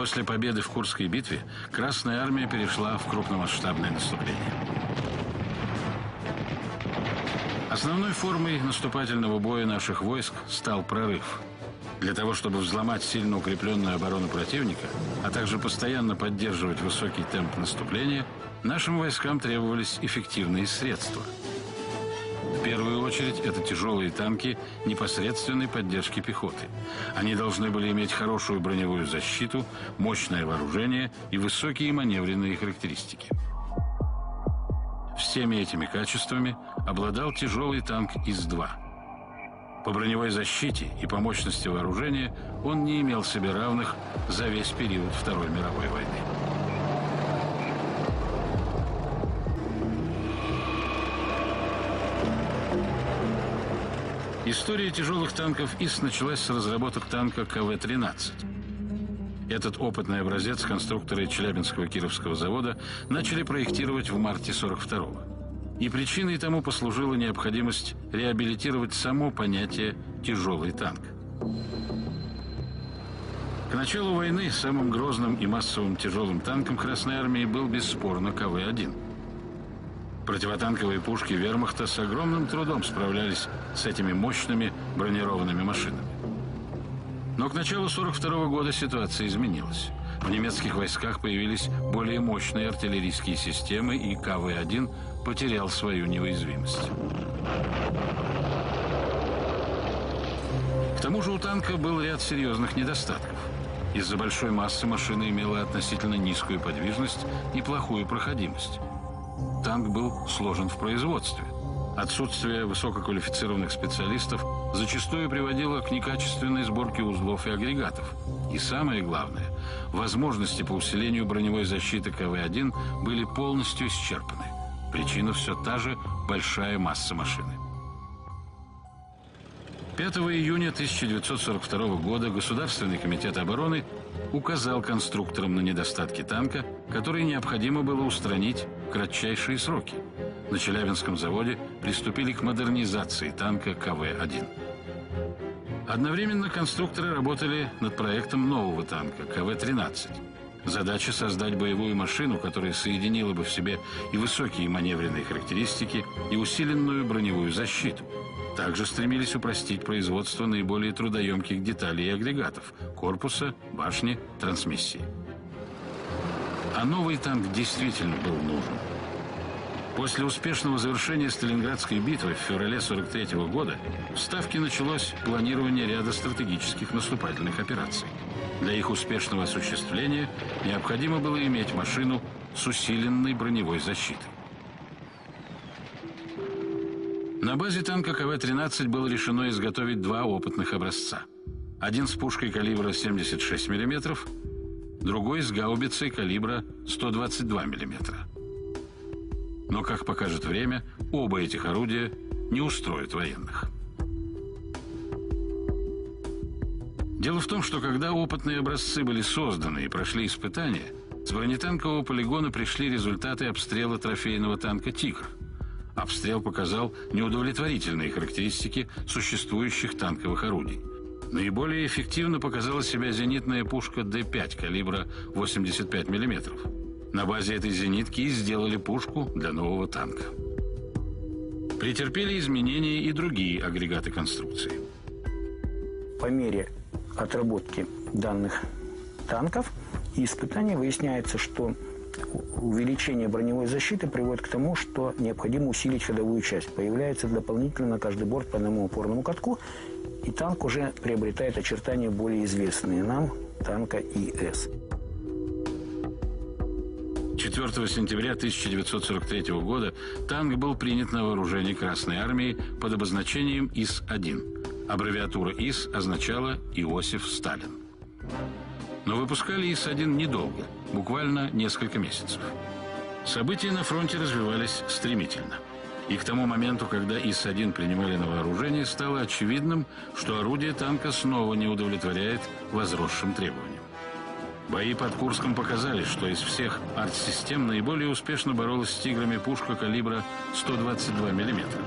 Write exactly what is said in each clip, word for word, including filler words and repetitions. После победы в Курской битве Красная армия перешла в крупномасштабное наступление. Основной формой наступательного боя наших войск стал прорыв. Для того, чтобы взломать сильно укрепленную оборону противника, а также постоянно поддерживать высокий темп наступления, нашим войскам требовались эффективные средства. В первую очередь, это тяжелые танки непосредственной поддержки пехоты. Они должны были иметь хорошую броневую защиту, мощное вооружение и высокие маневренные характеристики. Всеми этими качествами обладал тяжелый танк ИС-два. По броневой защите и по мощности вооружения он не имел себе равных за весь период Второй мировой войны. История тяжелых танков ИС началась с разработок танка КВ тринадцать. Этот опытный образец конструкторы Челябинского Кировского завода начали проектировать в марте сорок второго. И причиной тому послужила необходимость реабилитировать само понятие «тяжелый танк». К началу войны самым грозным и массовым тяжелым танком Красной армии был бесспорно КВ один. Противотанковые пушки Вермахта с огромным трудом справлялись с этими мощными бронированными машинами. Но к началу сорок второго года ситуация изменилась. В немецких войсках появились более мощные артиллерийские системы, и КВ один потерял свою неуязвимость. К тому же у танка был ряд серьезных недостатков. Из-за большой массы машина имела относительно низкую подвижность и плохую проходимость. Танк был сложен в производстве. Отсутствие высококвалифицированных специалистов зачастую приводило к некачественной сборке узлов и агрегатов. И самое главное, возможности по усилению броневой защиты КВ один были полностью исчерпаны. Причина все та же – большая масса машины. пятого июня тысяча девятьсот сорок второго года Государственный комитет обороны указал конструкторам на недостатки танка, которые необходимо было устранить в кратчайшие сроки. На Челябинском заводе приступили к модернизации танка КВ один. Одновременно конструкторы работали над проектом нового танка КВ тринадцать. Задача создать боевую машину, которая соединила бы в себе и высокие маневренные характеристики, и усиленную броневую защиту. Также стремились упростить производство наиболее трудоемких деталей и агрегатов – корпуса, башни, трансмиссии. А новый танк действительно был нужен. После успешного завершения Сталинградской битвы в феврале сорок третьего года в Ставке началось планирование ряда стратегических наступательных операций. Для их успешного осуществления необходимо было иметь машину с усиленной броневой защитой. На базе танка КВ тринадцать было решено изготовить два опытных образца. Один с пушкой калибра семьдесят шесть миллиметров, другой с гаубицей калибра сто двадцать два миллиметра. Но, как покажет время, оба этих орудия не устроят военных. Дело в том, что когда опытные образцы были созданы и прошли испытания, с бронетанкового полигона пришли результаты обстрела трофейного танка «Тигр». Обстрел показал неудовлетворительные характеристики существующих танковых орудий. Наиболее эффективно показала себя зенитная пушка Д пять калибра восемьдесят пять миллиметров. На базе этой зенитки сделали пушку для нового танка. Претерпели изменения и другие агрегаты конструкции. По мере отработки данных танков и испытаний выясняется, что увеличение броневой защиты приводит к тому, что необходимо усилить ходовую часть. Появляется дополнительно на каждый борт по одному опорному катку, и танк уже приобретает очертания более известные нам танка ИС. четвёртого сентября тысяча девятьсот сорок третьего года танк был принят на вооружение Красной армии под обозначением ИС один. Аббревиатура ИС означала «Иосиф Сталин». Но выпускали ИС один недолго, буквально несколько месяцев. События на фронте развивались стремительно. И к тому моменту, когда ИС один принимали на вооружение, стало очевидным, что орудие танка снова не удовлетворяет возросшим требованиям. Бои под Курском показали, что из всех арт-систем наиболее успешно боролась с «Тиграми» пушка калибра сто двадцать два миллиметра.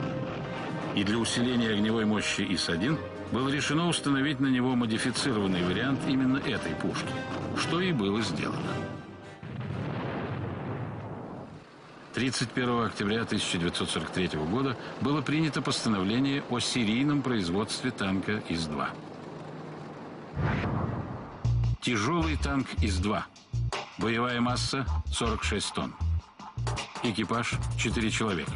И для усиления огневой мощи ИС один было решено установить на него модифицированный вариант именно этой пушки, что и было сделано. тридцать первого октября тысяча девятьсот сорок третьего года было принято постановление о серийном производстве танка ИС-два. Тяжелый танк ИС-два. Боевая масса сорок шесть тонн. Экипаж четыре человека.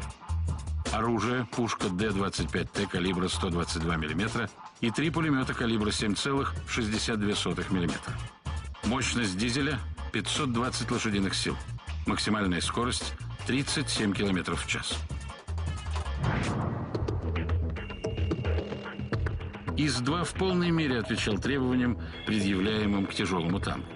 Оружие – пушка Д двадцать пять Т калибра сто двадцать два миллиметра и три пулемета калибра семь целых шестьдесят две сотых миллиметра. Мощность дизеля – пятьсот двадцать лошадиных сил. Максимальная скорость – тридцать семь километров в час. ИС-два в полной мере отвечал требованиям, предъявляемым к тяжелому танку.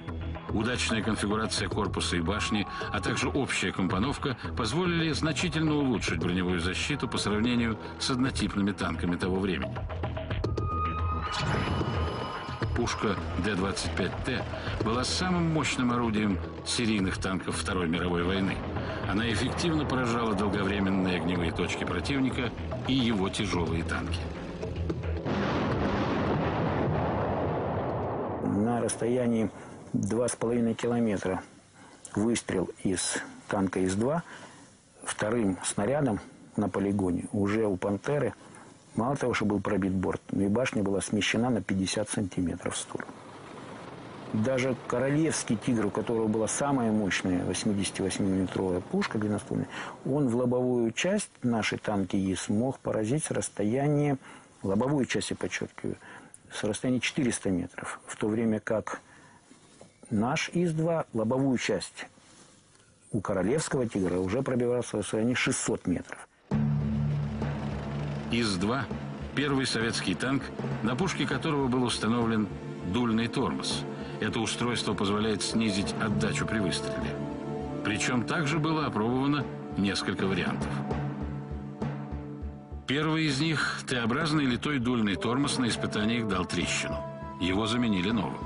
Удачная конфигурация корпуса и башни, а также общая компоновка позволили значительно улучшить броневую защиту по сравнению с однотипными танками того времени. Пушка Д двадцать пять Т была самым мощным орудием серийных танков Второй мировой войны. Она эффективно поражала долговременные огневые точки противника и его тяжелые танки. На расстоянии два с половиной километра выстрел из танка ИС-два вторым снарядом на полигоне уже у «Пантеры», мало того, что был пробит борт, но и башня была смещена на пятьдесят сантиметров в сторону. Даже «Королевский Тигр», у которого была самая мощная восьмидесятивосьмимиллиметровая пушка длинноствольная, он в лобовую часть нашей танки ИС мог поразить с расстояния, лобовую часть я подчеркиваю, с расстояния четырёхсот метров, в то время как наш ИС-два лобовую часть у «Королевского Тигра» уже пробивался в расстоянии шестисот метров. ИС-два – первый советский танк, на пушке которого был установлен дульный тормоз. Это устройство позволяет снизить отдачу при выстреле. Причем также было опробовано несколько вариантов. Первый из них – Т-образный литой дульный тормоз на испытаниях дал трещину. Его заменили новым.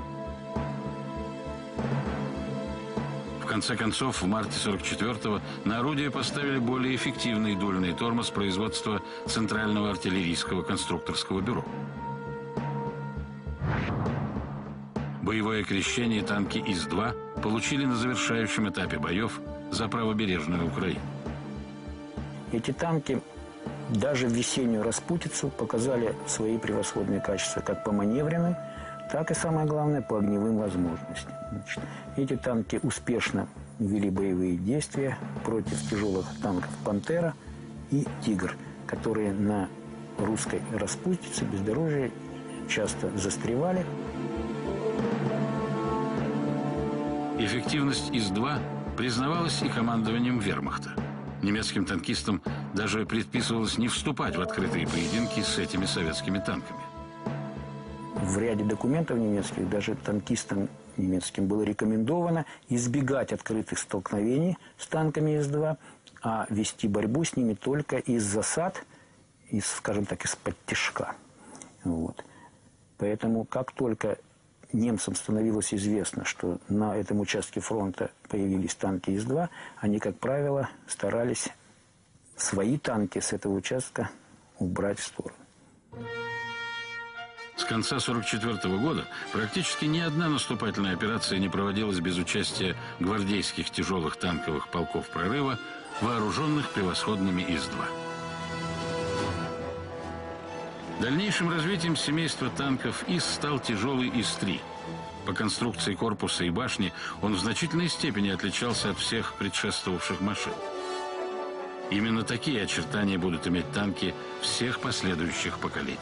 В конце концов, в марте сорок четвёртого на орудие поставили более эффективный дульный тормоз производства Центрального артиллерийского конструкторского бюро. Боевое крещение танки ИС-два получили на завершающем этапе боев за правобережную Украину. Эти танки даже в весеннюю распутицу показали свои превосходные качества как по маневренной, так и, самое главное, по огневым возможностям. Значит, эти танки успешно вели боевые действия против тяжелых танков «Пантера» и «Тигр», которые на русской распутице, бездорожье часто застревали. Эффективность ИС-два признавалась и командованием Вермахта. Немецким танкистам даже предписывалось не вступать в открытые поединки с этими советскими танками. В ряде документов немецких даже танкистам немецким было рекомендовано избегать открытых столкновений с танками ИС-два, а вести борьбу с ними только из засад, из, скажем так, из-под тишка. Вот. Поэтому как только немцам становилось известно, что на этом участке фронта появились танки ИС-два, они, как правило, старались свои танки с этого участка убрать в сторону. С конца сорок четвёртого года практически ни одна наступательная операция не проводилась без участия гвардейских тяжелых танковых полков прорыва, вооруженных превосходными ИС-два. Дальнейшим развитием семейства танков ИС стал тяжелый ИС-три. По конструкции корпуса и башни он в значительной степени отличался от всех предшествовавших машин. Именно такие очертания будут иметь танки всех последующих поколений.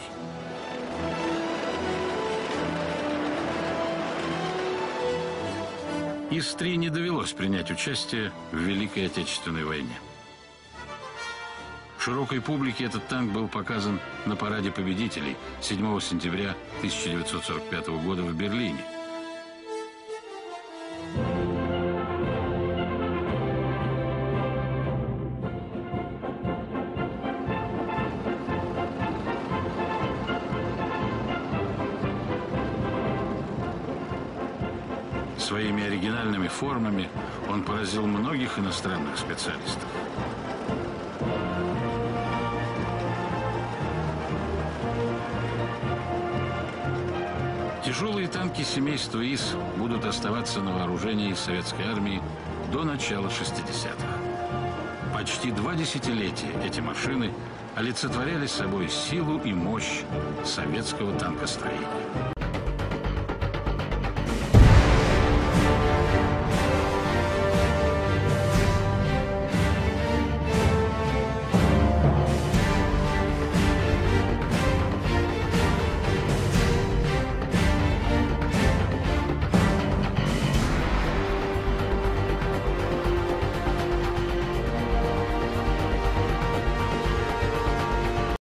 ИС-три не довелось принять участие в Великой Отечественной войне. Широкой публике этот танк был показан на параде победителей седьмого сентября тысяча девятьсот сорок пятого года в Берлине. Своими оригинальными формами он поразил многих иностранных специалистов. Тяжелые танки семейства ИС будут оставаться на вооружении советской армии до начала шестидесятых. Почти два десятилетия эти машины олицетворяли собой силу и мощь советского танкостроения.